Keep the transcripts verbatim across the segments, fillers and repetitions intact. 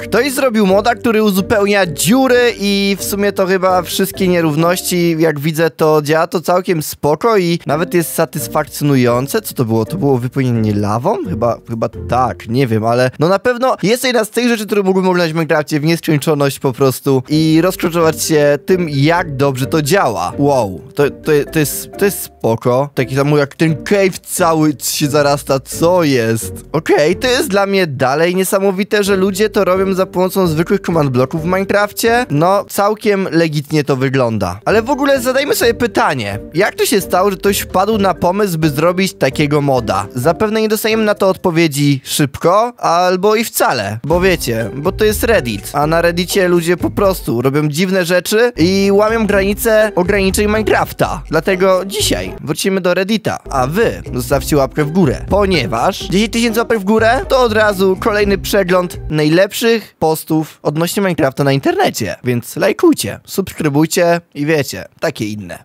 Ktoś zrobił moda, który uzupełnia dziury i w sumie to chyba wszystkie nierówności, jak widzę, to działa to całkiem spoko i nawet jest satysfakcjonujące. Co to było? To było wypełnienie lawą? Chyba, chyba tak, nie wiem, ale no na pewno jest jedna z tych rzeczy, które mógłbym oglądać w Minecrafcie w nieskończoność po prostu i rozkroczować się tym, jak dobrze to działa. Wow, to, to, to, jest, to jest spoko. Taki samo jak ten cave cały się zarasta, co jest? Okej, okay, to jest dla mnie dalej niesamowite, że ludzie to robią za pomocą zwykłych command bloków w Minecrafcie. No, całkiem legitnie to wygląda. Ale w ogóle zadajmy sobie pytanie. Jak to się stało, że ktoś wpadł na pomysł, by zrobić takiego moda? Zapewne nie dostajemy na to odpowiedzi szybko, albo i wcale. Bo wiecie, bo to jest Reddit. A na Reddicie ludzie po prostu robią dziwne rzeczy i łamią granice ograniczeń Minecrafta. Dlatego dzisiaj wrócimy do Reddita. A wy zostawcie łapkę w górę. Ponieważ dziesięć tysięcy łapek w górę to od razu kolejny przegląd najlepszych postów odnośnie Minecrafta na internecie, więc lajkujcie, subskrybujcie i wiecie, takie inne.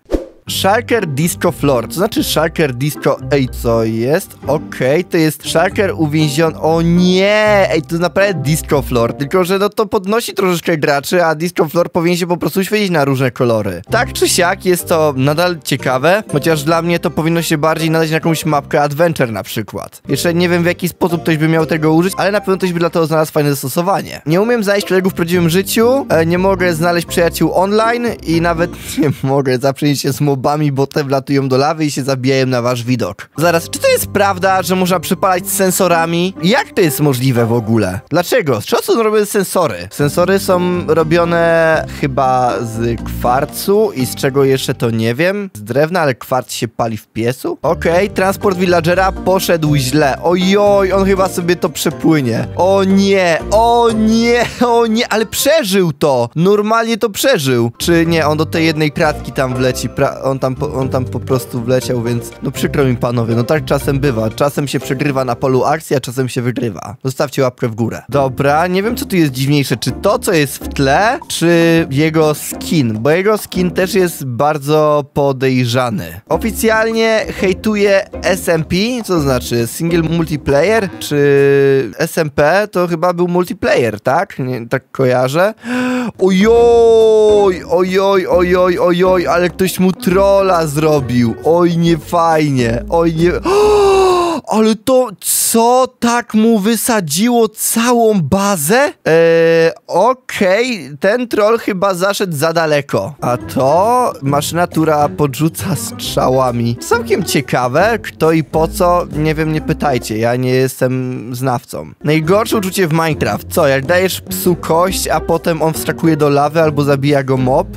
Shulker Disco Floor, to znaczy Shulker Disco... Ej, co jest? Okej, okay, to jest Shulker uwięziony... O nie! Ej, to naprawdę Disco Floor, tylko że no to podnosi troszeczkę graczy, a Disco Floor powinien się po prostu świecić na różne kolory. Tak czy siak jest to nadal ciekawe, chociaż dla mnie to powinno się bardziej nadać na jakąś mapkę Adventure na przykład. Jeszcze nie wiem, w jaki sposób ktoś by miał tego użyć, ale na pewno ktoś by dla tego znalazł fajne zastosowanie. Nie umiem znaleźć kolegów w prawdziwym życiu, nie mogę znaleźć przyjaciół online i nawet nie mogę zaprzyjaźnić się z mobami, bo te wlatują do lawy i się zabijają na wasz widok. Zaraz, czy to jest prawda, że można przypalać z sensorami? Jak to jest możliwe w ogóle? Dlaczego? Z czego są robione sensory? Sensory są robione chyba z kwarcu i z czego jeszcze to nie wiem. Z drewna, ale kwarc się pali w piecu? Okej, okay, transport villagera poszedł źle. Ojoj, on chyba sobie to przepłynie. O nie, o nie, o nie, ale przeżył to! Normalnie to przeżył. Czy nie, on do tej jednej kratki tam wleci, pra On tam, po, on tam po prostu wleciał, więc no przykro mi panowie, no tak czasem bywa. Czasem się przegrywa na polu akcji, a czasem się wygrywa. Zostawcie łapkę w górę. Dobra, nie wiem co tu jest dziwniejsze, czy to co jest w tle, czy jego skin, bo jego skin też jest bardzo podejrzany. Oficjalnie hejtuje S M P, co to znaczy single multiplayer, czy S M P to chyba był multiplayer, tak? Nie, tak kojarzę. Ojoj, ojoj, ojoj, ojoj, ale ktoś mu trolla zrobił. Oj, nie fajnie. Oj, nie... O, ale to co? Tak mu wysadziło całą bazę? Eee, okej. Okay. Ten troll chyba zaszedł za daleko. A to maszyna, która podrzuca strzałami. Całkiem ciekawe. Kto i po co? Nie wiem, nie pytajcie. Ja nie jestem znawcą. Najgorsze uczucie w Minecraft. Co? Jak dajesz psu kość, a potem on wskakuje do lawy albo zabija go mob?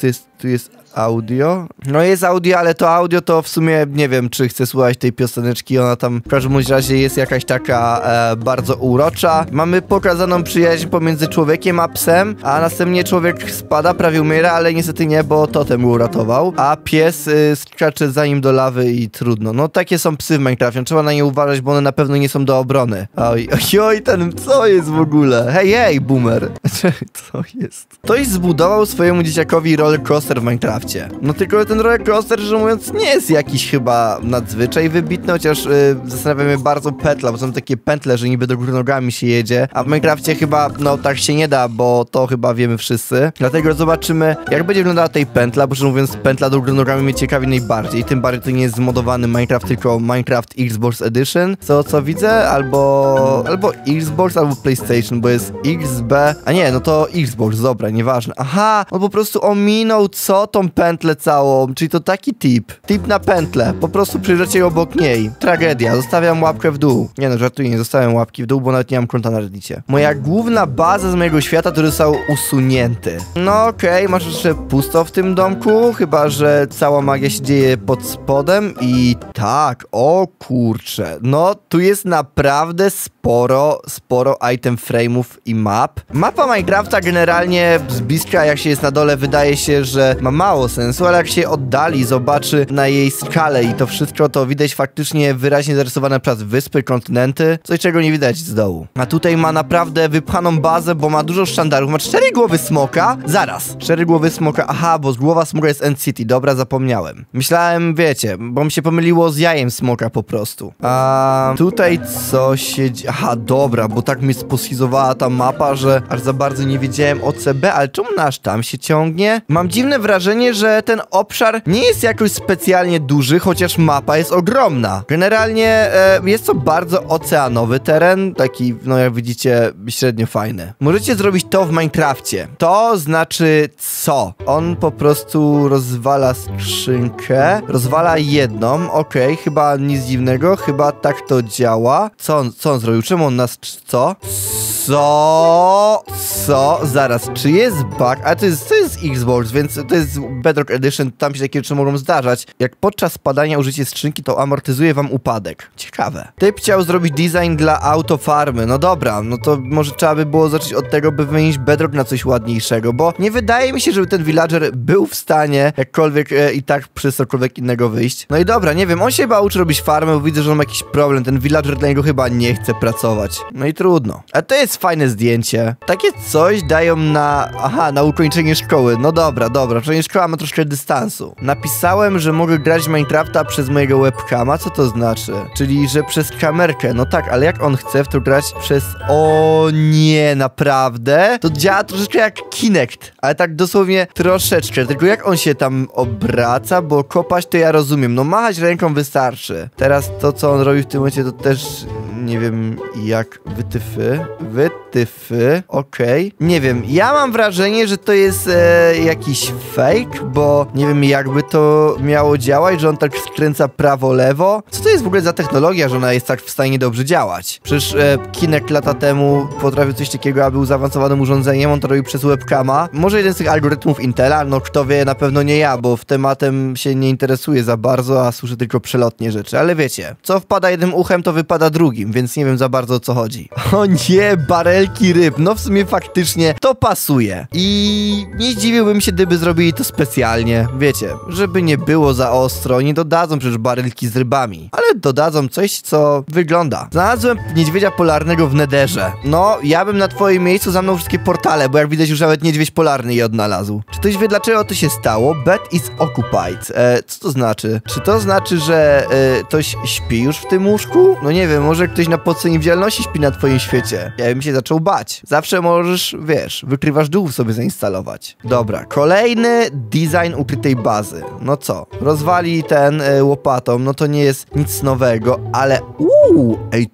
Tu jest... Tu jest audio? No jest audio, ale to audio to w sumie nie wiem, czy chcę słuchać tej pioseneczki, ona tam w każdym razie jest jakaś taka e, bardzo urocza. Mamy pokazaną przyjaźń pomiędzy człowiekiem a psem, a następnie człowiek spada, prawie umiera, ale niestety nie, bo totem go uratował, a pies y, skacze za nim do lawy i trudno. No takie są psy w Minecrafcie, trzeba na nie uważać, bo one na pewno nie są do obrony. Oj, oj, oj, ten co jest w ogóle? Hej, hej, boomer. Co jest? Ktoś zbudował swojemu dzieciakowi roller coaster w Minecrafcie. No tylko ten roller coaster, że mówiąc, nie jest jakiś chyba nadzwyczaj wybitny, chociaż yy, zastanawia mnie bardzo pętla, bo są takie pętle, że niby do góry nogami się jedzie, a w Minecrafcie chyba, no tak się nie da, bo to chyba wiemy wszyscy. Dlatego zobaczymy, jak będzie wyglądała tej pętla, bo szczerze mówiąc, pętla do góry nogami mnie ciekawi najbardziej, tym bardziej to nie jest zmodowany Minecraft, tylko Minecraft Xbox Edition, co, co widzę, albo, albo Xbox, albo PlayStation, bo jest X B, a nie, no to Xbox, dobra, nieważne. Aha, on po prostu ominął, co tą pętlę całą, czyli to taki tip. Tip na pętlę, po prostu przyjrzycie obok niej. Tragedia, zostawiam łapkę w dół. Nie no, żartuję, nie zostawiam łapki w dół, bo nawet nie mam konta na Reddicie. Moja główna baza z mojego świata, który został usunięty. No okej, okay, masz jeszcze pusto w tym domku, chyba że cała magia się dzieje pod spodem i tak, o kurcze. No, tu jest naprawdę sporo, sporo item frame'ów i map. Mapa Minecrafta generalnie z bliska, jak się jest na dole, wydaje się, że ma mało miało sensu, ale jak się oddali, zobaczy na jej skalę i to wszystko, to widać faktycznie wyraźnie zarysowane przez wyspy, kontynenty, coś czego nie widać z dołu. A tutaj ma naprawdę wypchaną bazę, bo ma dużo sztandarów, ma cztery głowy smoka, zaraz, cztery głowy smoka, aha, bo głowa smoka jest End City, dobra, zapomniałem. Myślałem, wiecie, bo mi się pomyliło z jajem smoka po prostu. A tutaj co się dzieje, aha, dobra, bo tak mnie sposizowała ta mapa, że aż za bardzo nie wiedziałem o C B, ale czemu nasz tam się ciągnie? Mam dziwne wrażenie, że ten obszar nie jest jakoś specjalnie duży, chociaż mapa jest ogromna. Generalnie e, jest to bardzo oceanowy teren, taki, no jak widzicie, średnio fajny. Możecie zrobić to w Minecrafcie. To znaczy co? On po prostu rozwala skrzynkę, rozwala jedną, okej, okay, chyba nic dziwnego, chyba tak to działa. Co on, co on zrobił? Czemu on nas, co? Co? Co? Zaraz, czy jest bug? A to jest, to jest Xbox, więc to jest Bedrock Edition, tam się takie rzeczy mogą zdarzać. Jak podczas spadania użycie skrzynki, to amortyzuje wam upadek. Ciekawe. Typ chciał zrobić design dla autofarmy. No dobra, no to może trzeba by było zacząć od tego, by wymienić Bedrock na coś ładniejszego, bo nie wydaje mi się, żeby ten villager był w stanie jakkolwiek e, i tak przez cokolwiek innego wyjść. No i dobra, nie wiem, on się chyba uczy robić farmę, bo widzę, że on ma jakiś problem. Ten villager dla niego chyba nie chce pracować. No i trudno. A to jest fajne zdjęcie. Takie coś dają na... Aha, na ukończenie szkoły. No dobra, dobra. Przecież szkoła ma troszkę dystansu. Napisałem, że mogę grać w Minecrafta przez mojego webcama. Co to znaczy? Czyli, że przez kamerkę. No tak, ale jak on chce w to grać przez... O nie, naprawdę? To działa troszeczkę jak Kinect. Ale tak dosłownie troszeczkę. Tylko jak on się tam obraca, bo kopać to ja rozumiem. No machać ręką wystarczy. Teraz to, co on robi w tym momencie, to też... Nie wiem, jak wytyfy... Wy... Tyfy, okej. Okay. Nie wiem, ja mam wrażenie, że to jest e, jakiś fake, bo nie wiem jakby to miało działać, że on tak skręca prawo-lewo. Co to jest w ogóle za technologia, że ona jest tak w stanie dobrze działać? Przecież e, Kinect lata temu potrafił coś takiego, aby był zaawansowanym urządzeniem, on to robi przez webcama. Może jeden z tych algorytmów Intela, no kto wie, na pewno nie ja, bo w tematem się nie interesuję za bardzo, a słyszę tylko przelotnie rzeczy, ale wiecie, co wpada jednym uchem, to wypada drugim, więc nie wiem za bardzo o co chodzi. O nie, barelki ryb, no w sumie faktycznie to pasuje. I nie zdziwiłbym się, gdyby zrobili to specjalnie, wiecie, żeby nie było za ostro, nie dodadzą przecież barelki z rybami, ale dodadzą coś, co wygląda. Znalazłem niedźwiedzia polarnego w nederze. No, ja bym na twoim miejscu zamknął wszystkie portale, bo jak widać już nawet niedźwiedź polarny je odnalazł. Czy ktoś wie, dlaczego to się stało? Bed is occupied. E, co to znaczy? Czy to znaczy, że e, ktoś śpi już w tym łóżku? No nie wiem, może ktoś na podstawie niewidzialności śpi na twoim świecie. Ja bym się zaczął bać. Zawsze możesz, wiesz, wykrywasz duchów sobie zainstalować. Dobra, kolejny design ukrytej bazy. No co? Rozwali ten y, łopatą, no to nie jest nic nowego, ale... Uuu, ej,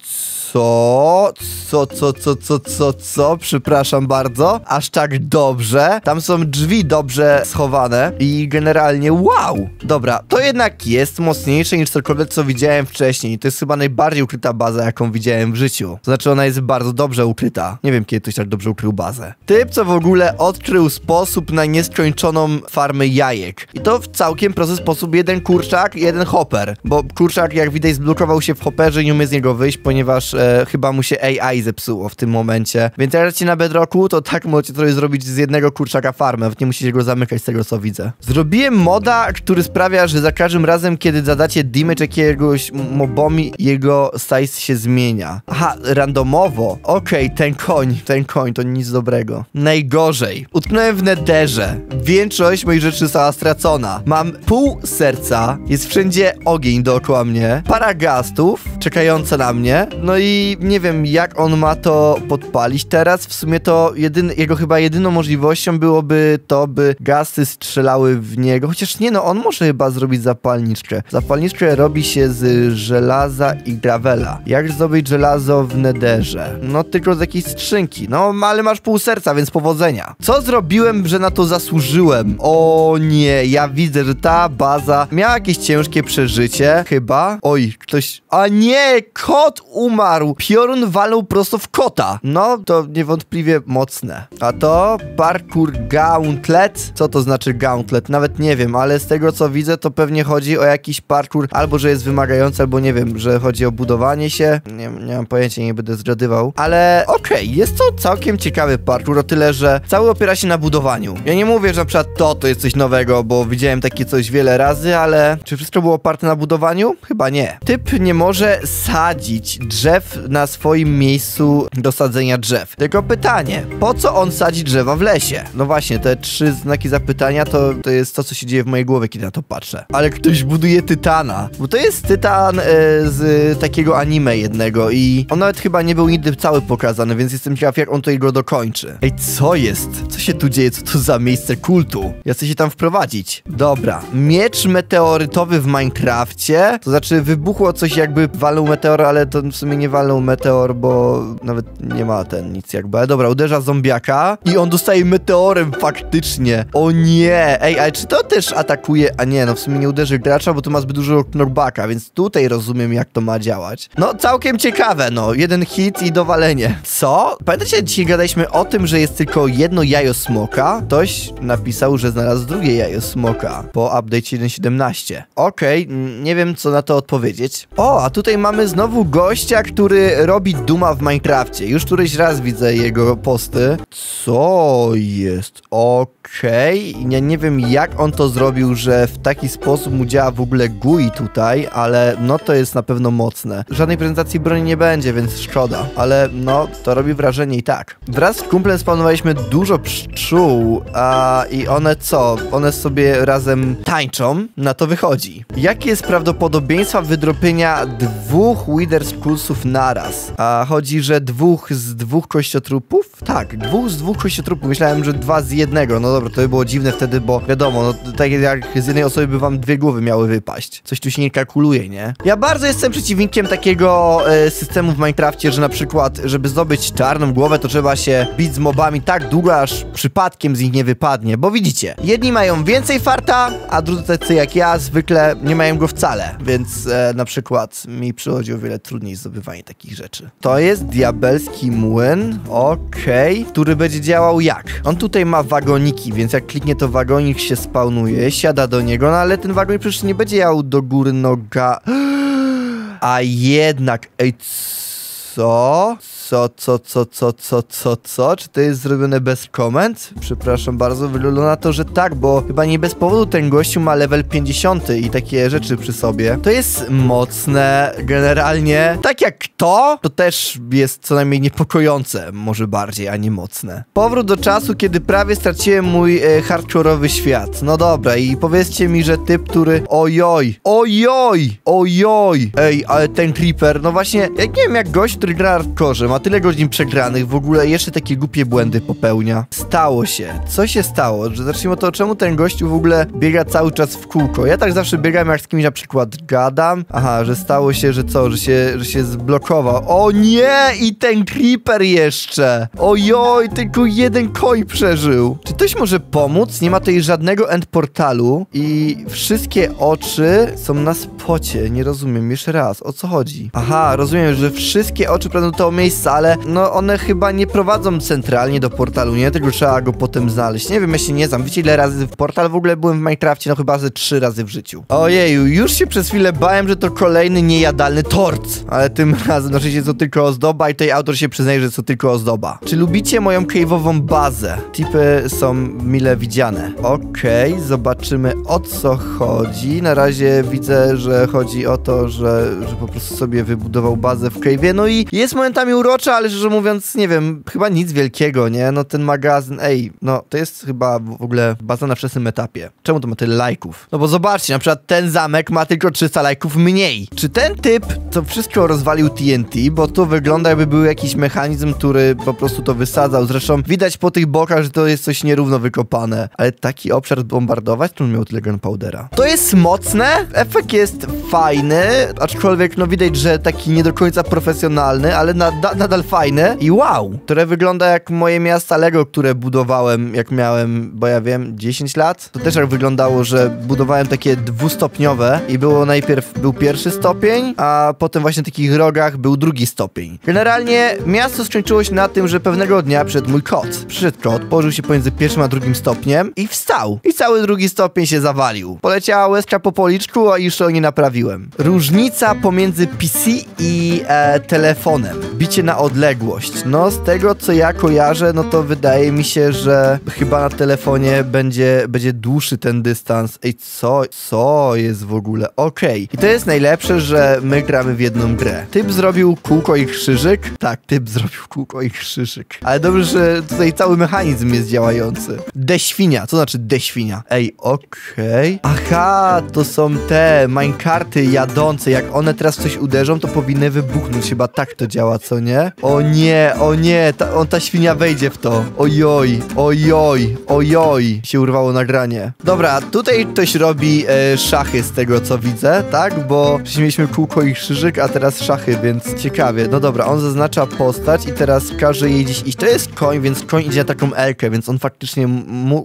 co? Co, co, co, co, co, co? Przepraszam bardzo. Aż tak dobrze. Tam są drzwi dobrze schowane i generalnie wow! Dobra, to jednak jest mocniejsze niż cokolwiek, co widziałem wcześniej. To jest chyba najbardziej ukryta baza, jaką widziałem w życiu. To znaczy, ona jest bardzo dobrze ukryta. Nie wiem, kiedy ktoś tak dobrze ukrył bazę. Typ, co w ogóle odkrył sposób na nieskończoną farmę jajek. I to w całkiem prosty sposób. Jeden kurczak, jeden hopper. Bo kurczak, jak widać, zblokował się w hopperze i nie umie z niego wyjść, ponieważ e, chyba mu się A I zepsuło w tym momencie. Więc jak gracie na Bedrocku, to tak możecie trochę zrobić z jednego kurczaka farmę. Nie musicie go zamykać z tego, co widzę. Zrobiłem moda, który sprawia, że za każdym razem, kiedy zadacie damage jakiegoś mobomi, jego size się zmienia. Aha, randomowo. Okej, okay, ten koń, ten koń, to nic dobrego. Najgorzej. Utknąłem w nederze. Większość moich rzeczy została stracona. Mam pół serca, jest wszędzie ogień dookoła mnie, para gastów czekające na mnie, no i nie wiem, jak on ma to podpalić teraz. W sumie to jedyny, jego chyba jedyną możliwością byłoby to, by gasty strzelały w niego. Chociaż nie, no on może chyba zrobić zapalniczkę. Zapalniczkę robi się z żelaza i gravela. Jak zrobić żelazo w nederze? No tylko z jakiejś skrzynki. No, ale masz pół serca, więc powodzenia. Co zrobiłem, że na to zasłużyłem? O nie, ja widzę, że ta baza miała jakieś ciężkie przeżycie. Chyba. Oj, ktoś... A nie, kot umarł. Piorun walnął prosto w kota. No, to niewątpliwie mocne. A to parkour gauntlet. Co to znaczy gauntlet? Nawet nie wiem, ale z tego, co widzę, to pewnie chodzi o jakiś parkour, albo że jest wymagający, albo nie wiem, że chodzi o budowanie się. Nie, nie mam pojęcia, nie będę zgadywał. Ale okej, okay, jest to całkiem ciekawe ciekawy parkour, o tyle, że cały opiera się na budowaniu. Ja nie mówię, że na przykład to, to jest coś nowego, bo widziałem takie coś wiele razy, ale czy wszystko było oparte na budowaniu? Chyba nie. Typ nie może sadzić drzew na swoim miejscu do sadzenia drzew. Tylko pytanie, po co on sadzi drzewa w lesie? No właśnie, te trzy znaki zapytania to, to jest to, co się dzieje w mojej głowie, kiedy na to patrzę. Ale ktoś buduje tytana, bo to jest tytan e, z e, takiego anime jednego i on nawet chyba nie był nigdy cały pokazany, więc jestem ciekaw, jak on tutaj go dokończy. Ej, co jest? Co się tu dzieje? Co to za miejsce kultu? Ja chcę się tam wprowadzić. Dobra, miecz meteorytowy w Minecrafcie, to znaczy wybuchło coś, jakby walnął meteor, ale to w sumie nie walnął meteor, bo nawet nie ma ten nic jakby, ale dobra, uderza zombiaka i on dostaje meteorem faktycznie. O nie! Ej, ale czy to też atakuje? A nie, no w sumie nie uderzy gracza, bo tu ma zbyt dużo knockbacka, więc tutaj rozumiem, jak to ma działać. No, całkiem ciekawe, no. Jeden hit i dowalenie. Co? Pamiętacie, dzisiaj gadaliśmy o tym, że jest tylko jedno jajo smoka? Ktoś napisał, że znalazł drugie jajo smoka po update'cie jeden kropka siedemnaście. Okej, nie wiem, co na to odpowiedzieć. O, a tutaj mamy znowu gościa, który robi Duma w Minecrafcie. Już któryś raz widzę jego posty. Co jest? Okej. Ja nie wiem, jak on to zrobił, że w taki sposób mu działa w ogóle G U I tutaj, ale no to jest na pewno mocne. Żadnej prezentacji broni nie będzie, więc szkoda. Ale no, to robi wrażenie i tak. Wraz z kumplem spawnowaliśmy dużo pszczół, a i one co? One sobie razem tańczą? Na to wychodzi. Jakie jest prawdopodobieństwo wydropienia dwóch Wither Skullsów naraz? A chodzi, że dwóch z dwóch kościotrupów? Tak, dwóch z dwóch kościotrupów. Myślałem, że dwa z jednego. No dobra, to by było dziwne wtedy, bo wiadomo, no tak jak z jednej osoby by wam dwie głowy miały wypaść. Coś tu się nie kalkuluje, nie? Ja bardzo jestem przeciwnikiem takiego y, systemu w Minecrafcie, że na przykład, żeby zdobyć czarną głowę, to trzeba się bić z mobami tak długo, aż przypadkiem z nich nie wypadnie. Bo widzicie, jedni mają więcej farta, a drudzy tacy jak ja zwykle nie mają go wcale. Więc y, na przykład mi przychodzi o wiele trudniej zdobywanie takich rzeczy. To jest diabelski młyn. Okej. Który będzie działał jak? On tutaj ma wagoniki, więc jak kliknie, to wagonik się spawnuje, siada do niego, no ale ten wagonik przecież nie będzie jał do góry noga. A jednak, ej, co? Co, co, co, co, co, co, co? Czy to jest zrobione bez komend? Przepraszam bardzo, wygląda na to, że tak, bo chyba nie bez powodu ten gościu ma level pięćdziesiąt i takie rzeczy przy sobie. To jest mocne, generalnie. Tak jak to, to też jest co najmniej niepokojące, może bardziej, a nie mocne. Powrót do czasu, kiedy prawie straciłem mój e, hardcore'owy świat. No dobra, i powiedzcie mi, że typ, który... Ojoj, ojoj, ojoj. Ej, ale ten creeper, no właśnie, ja nie wiem, jak gość, który gra hardcore'ze, ma tyle godzin przegranych, w ogóle jeszcze takie głupie błędy popełnia. Stało się. Co się stało? Że zacznijmy od to, czemu ten gościu w ogóle biega cały czas w kółko. Ja tak zawsze biegam, jak z kimś na przykład gadam. Aha, że stało się, że co? Że się, że się zblokował. O nie! I ten creeper jeszcze! Ojoj, tylko jeden koi przeżył. Czy ktoś może pomóc? Nie ma tutaj żadnego end portalu i wszystkie oczy są na spocie. Nie rozumiem. Jeszcze raz. O co chodzi? Aha, rozumiem, że wszystkie oczy prowadzą do tego miejsca, ale no one chyba nie prowadzą centralnie do portalu, nie? Tylko trzeba go potem znaleźć. Nie wiem, ja się nie znam. Wiecie, ile razy w portal w ogóle byłem w Minecrafcie? No chyba ze trzy razy w życiu. Ojeju, już się przez chwilę bałem, że to kolejny niejadalny tort. Ale tym razem, znaczy się, to tylko ozdoba i tej autor się przyznaje, że to tylko ozdoba. Czy lubicie moją cave'ową bazę? Tipy są mile widziane. Okej, okay, zobaczymy, o co chodzi. Na razie widzę, że chodzi o to, że, że po prostu sobie wybudował bazę w cave'ie. No i jest momentami urok, ale szczerze mówiąc, nie wiem, chyba nic wielkiego, nie? No ten magazyn, ej, no to jest chyba w ogóle baza na wczesnym etapie. Czemu to ma tyle lajków? No bo zobaczcie, na przykład ten zamek ma tylko trzysta lajków mniej. Czy ten typ to wszystko rozwalił T N T? Bo to wygląda, jakby był jakiś mechanizm, który po prostu to wysadzał. Zresztą widać po tych bokach, że to jest coś nierówno wykopane. Ale taki obszar zbombardować? To miał tyle gunpowdera. To jest mocne, efekt jest fajny, aczkolwiek no widać, że taki nie do końca profesjonalny, ale na nadal fajne i wow, które wygląda jak moje miasta Lego, które budowałem, jak miałem, bo ja wiem, dziesięć lat. To też jak wyglądało, że budowałem takie dwustopniowe i było najpierw był pierwszy stopień, a potem właśnie w takich rogach był drugi stopień. Generalnie miasto skończyło się na tym, że pewnego dnia przyszedł mój kot. Przyszedł kot, położył się pomiędzy pierwszym a drugim stopniem i wstał. I cały drugi stopień się zawalił. Poleciała łezka po policzku, a już to nie naprawiłem. Różnica pomiędzy P C i e, telefonem. bicie na odległość. No z tego co ja kojarzę, no to wydaje mi się, że chyba na telefonie będzie, będzie dłuższy ten dystans. Ej, co? Co jest w ogóle? Okej. I to jest najlepsze, że my gramy w jedną grę. Typ zrobił kółko i krzyżyk. Tak, typ zrobił kółko i krzyżyk. Ale dobrze, że tutaj cały mechanizm jest działający. Deświnia. Co znaczy deświnia? Ej, okej. Aha, to są te minecarty jadące. Jak one teraz w coś uderzą, to powinny wybuchnąć. Chyba tak to działa, co nie? O nie, o nie. Ta, on, ta świnia wejdzie w to. Ojoj, ojoj, ojoj. Się urwało nagranie. Dobra, tutaj ktoś robi e, szachy z tego, co widzę, tak? Bo mieliśmy kółko i krzyżyk, a teraz szachy, więc ciekawie. No dobra, on zaznacza postać i teraz każe jej gdzieś iść. To jest koń, więc koń idzie na taką elkę, więc on faktycznie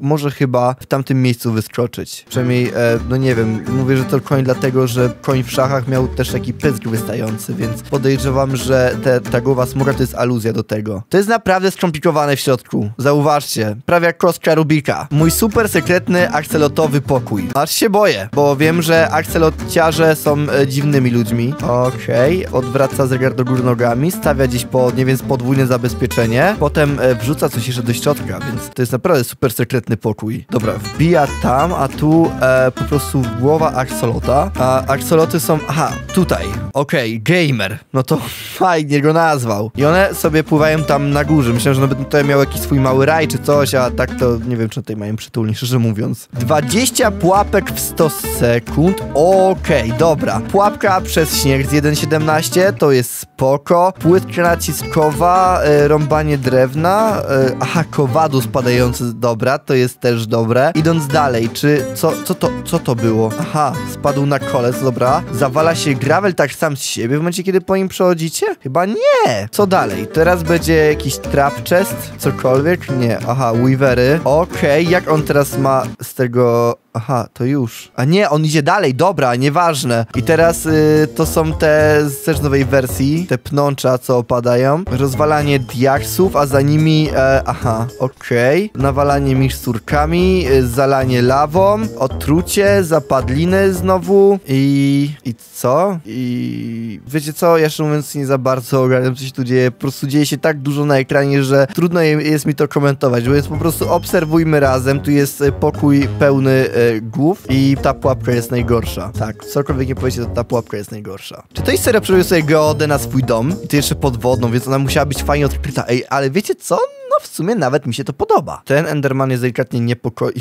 może chyba w tamtym miejscu wyskoczyć. Przynajmniej, e, no nie wiem, mówię, że to koń dlatego, że koń w szachach miał też taki pysk wystający, więc podejrzewam, że te, ta głowa smoka to jest aluzja do tego. To jest naprawdę skomplikowane w środku. Zauważcie, prawie jak kostka Rubika. Mój super sekretny akcelotowy pokój. Aż się boję, bo wiem, że akcelotciarze są e, dziwnymi ludźmi. Okej, okay. Odwraca zegar do góry nogami, stawia gdzieś południe, więc podwójne zabezpieczenie. Potem e, wrzuca coś jeszcze do środka, więc to jest naprawdę super sekretny pokój. Dobra, wbija tam, a tu e, po prostu głowa aksolota. A aksoloty są... Aha, tutaj. Okej, okay, gamer. No to fajnie go nazwał. I one sobie pływają tam na górze. Myślałem, że nawet tutaj miał jakiś swój mały raj czy coś, a tak to nie wiem, czy tutaj mają przytulnie, szczerze mówiąc. dwadzieścia pułapek w sto sekund. Okej, okay, dobra. Pułapka przez śnieg z jeden siedemnaście, to jest spoko. Płytka naciskowa, y, rąbanie drewna. Y, aha, kowadło spadające, dobra, to jest też dobre. Idąc dalej, czy... Co, co, to, co to było? Aha, spadł na kolec, dobra. Zawala się gravel tak sam z siebie w momencie, kiedy po nim przechodzicie? Chyba nie. Co dalej? Teraz będzie jakiś trap chest? Cokolwiek? Nie. Aha, weavery. Okej, okay, jak on teraz ma z tego... Aha, to już. A nie, on idzie dalej, dobra, nieważne. I teraz y, to są te z też nowej wersji, te pnącza, co opadają. Rozwalanie diaksów, a za nimi, e, aha, okej. Okay. Nawalanie miksturkami, y, zalanie lawą, otrucie, zapadliny znowu i... i co? I... wiecie co, ja szczerze mówiąc nie za bardzo ogarniam, co się tu dzieje. Po prostu dzieje się tak dużo na ekranie, że trudno jest mi to komentować, bo jest po prostu obserwujmy razem. Tu jest pokój pełny y, głów i ta pułapka jest najgorsza. Tak, cokolwiek nie powiecie, to ta pułapka jest najgorsza. Czy to jest serio przerobił sobie geodę na swój dom? I to jeszcze pod wodą, więc ona musiała być fajnie odkryta. Ej, ale wiecie co? No w sumie nawet mi się to podoba. Ten Enderman jest delikatnie niepokojący.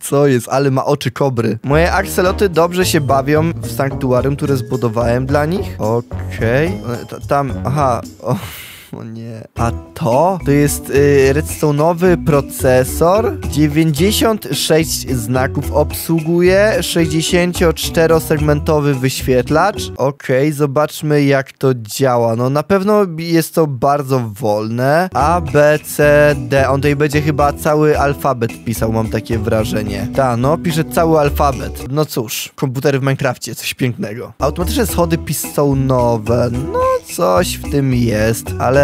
Co jest? Ale ma oczy kobry. Moje akseloty dobrze się bawią w sanktuarium, które zbudowałem dla nich. Okej. Okay. Tam, aha. O. O nie. A to? To jest yy, redstone'owy procesor. dziewięćdziesiąt sześć znaków obsługuje. sześćdziesięcioczterosegmentowy wyświetlacz. Okej, okay, zobaczmy jak to działa. No na pewno jest to bardzo wolne. A, B, C, D. On tutaj będzie chyba cały alfabet pisał, mam takie wrażenie. Ta, no, pisze cały alfabet. No cóż, komputery w Minecrafcie, coś pięknego. Automatyczne schody pistonowe. No, coś w tym jest, ale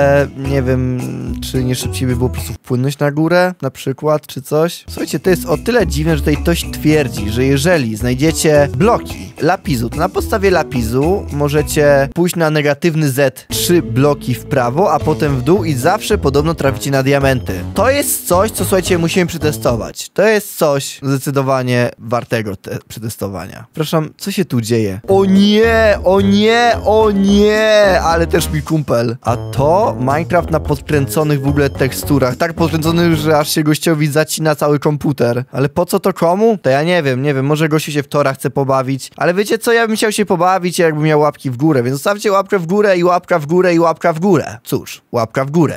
nie wiem, czy nie szybciej by było po prostu wpłynąć na górę, na przykład, czy coś. Słuchajcie, to jest o tyle dziwne, że tutaj ktoś twierdzi, że jeżeli znajdziecie bloki lapisu, to na podstawie lapisu możecie pójść na negatywny Z trzy bloki w prawo, a potem w dół i zawsze podobno traficie na diamenty. To jest coś, co słuchajcie, musimy przetestować. To jest coś zdecydowanie wartego te przetestowania. Przepraszam, co się tu dzieje? O nie, o nie, o nie, ale też mi kumpel. A to Minecraft na podkręconych w ogóle teksturach. Tak podkręconych, że aż się gościowi zacina cały komputer. Ale po co to komu? To ja nie wiem, nie wiem. Może gościu się w Tora chce pobawić. Ale wiecie co? Ja bym chciał się pobawić, jakbym miał łapki w górę. Więc zostawcie łapkę w górę i łapka w górę i łapka w górę. Cóż, łapka w górę.